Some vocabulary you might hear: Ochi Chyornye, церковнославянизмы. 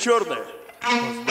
черная.